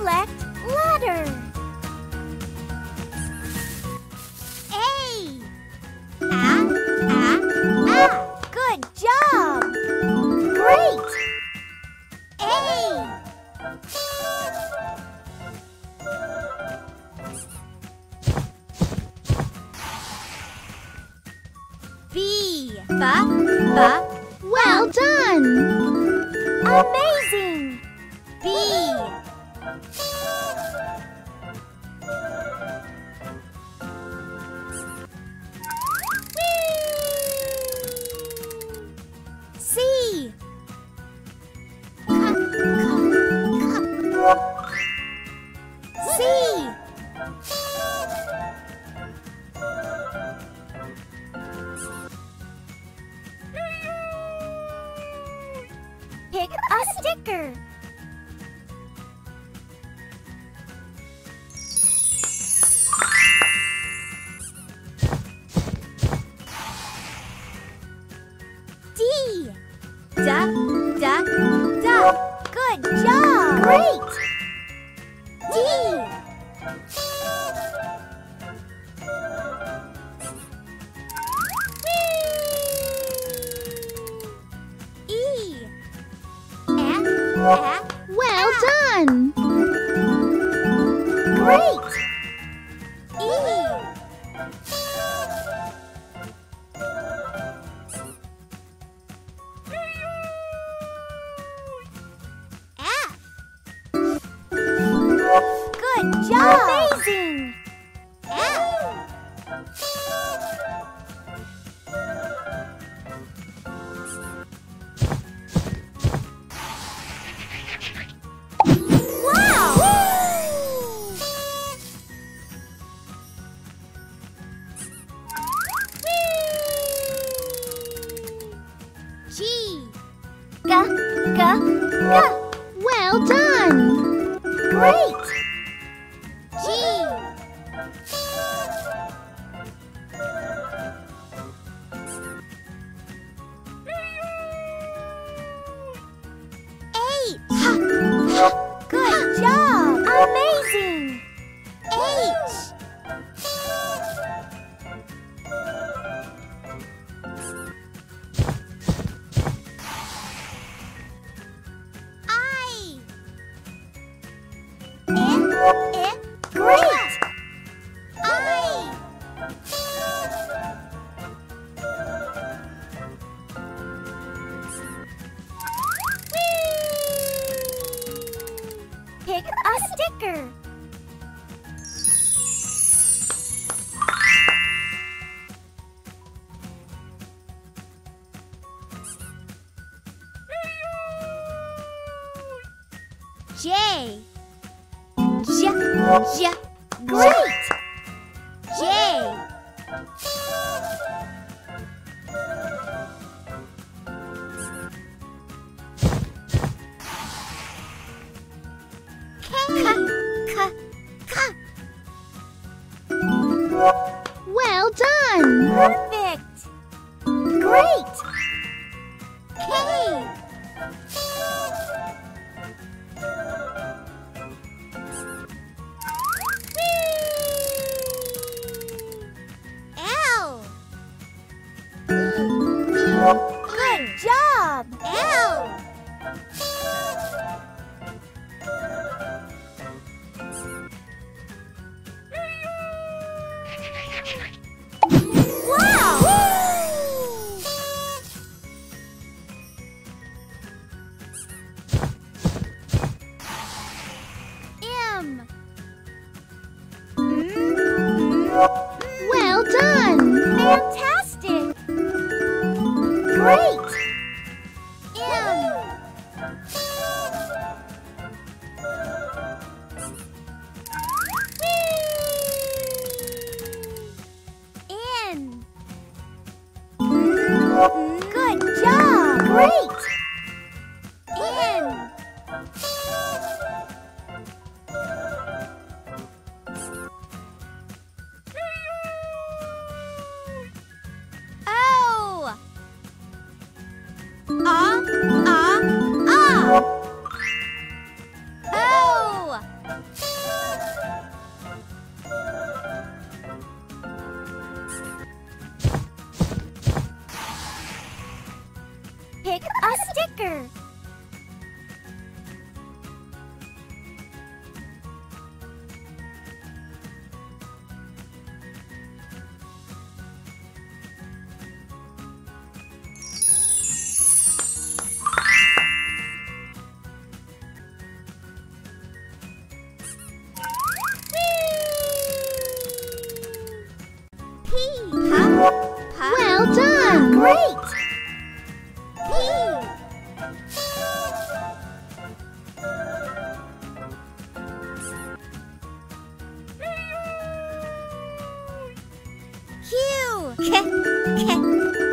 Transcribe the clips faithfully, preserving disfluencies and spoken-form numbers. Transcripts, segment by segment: Select letter. A. Ah, ah, ah. Good job. Great. A. B. Ba, ba. Well done. Amazing. B. C. Cup, cup, cup. C. Pick a sticker. D. Da, da, da. Good job. Great. D. E. F, F. Well done. Great. Good job! Amazing! Yeah. Wow! Woo. Woo. G. G. G. G. Well done! Great! Good job! Amazing! H. I. N. N. Great! I. Pick a sticker. J. J. J. Great. J. Well done! Perfect! Great! K! L! Good job! L! Wow!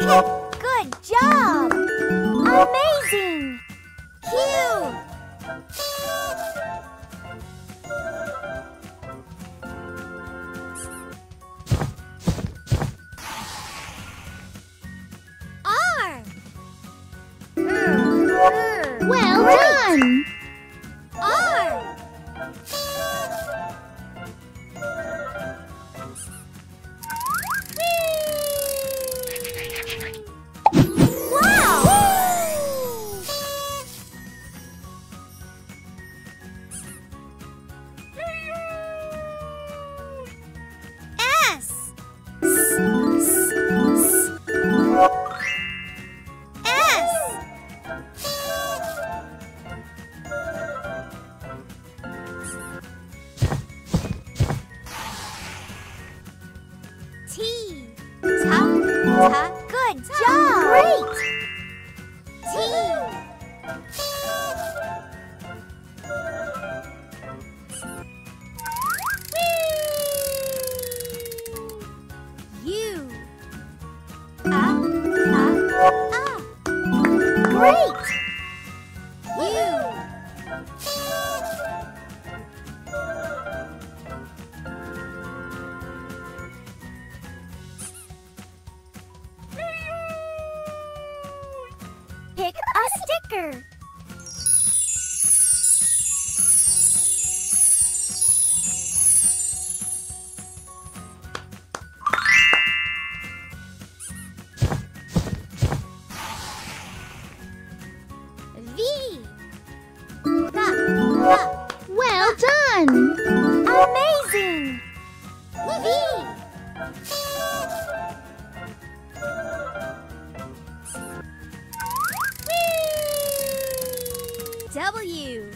Good job! Amazing! Cute! Arm! Mm. Well done! Good job! Great! T. U. Uh, uh, uh. Great! U. Pick a sticker. V. Well done. Amazing. V. W.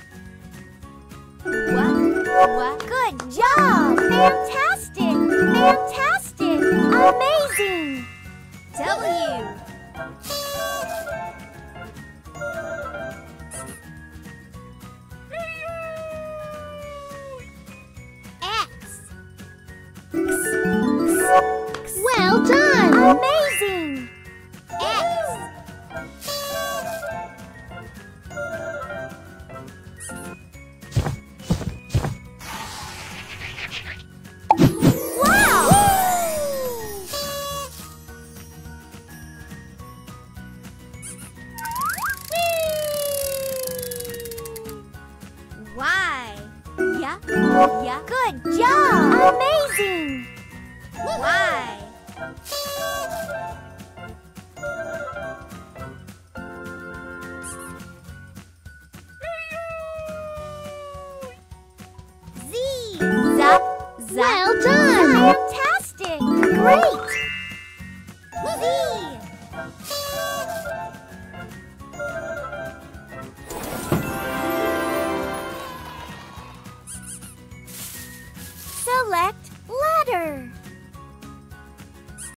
What? What? Good job! Fantastic! Fantastic! Amazing! W. X. Well done! Amazing! Why? Yeah, yeah. Good job! Amazing! Why? Z. Zap, zap. Well done! Fantastic! Great! Z. Select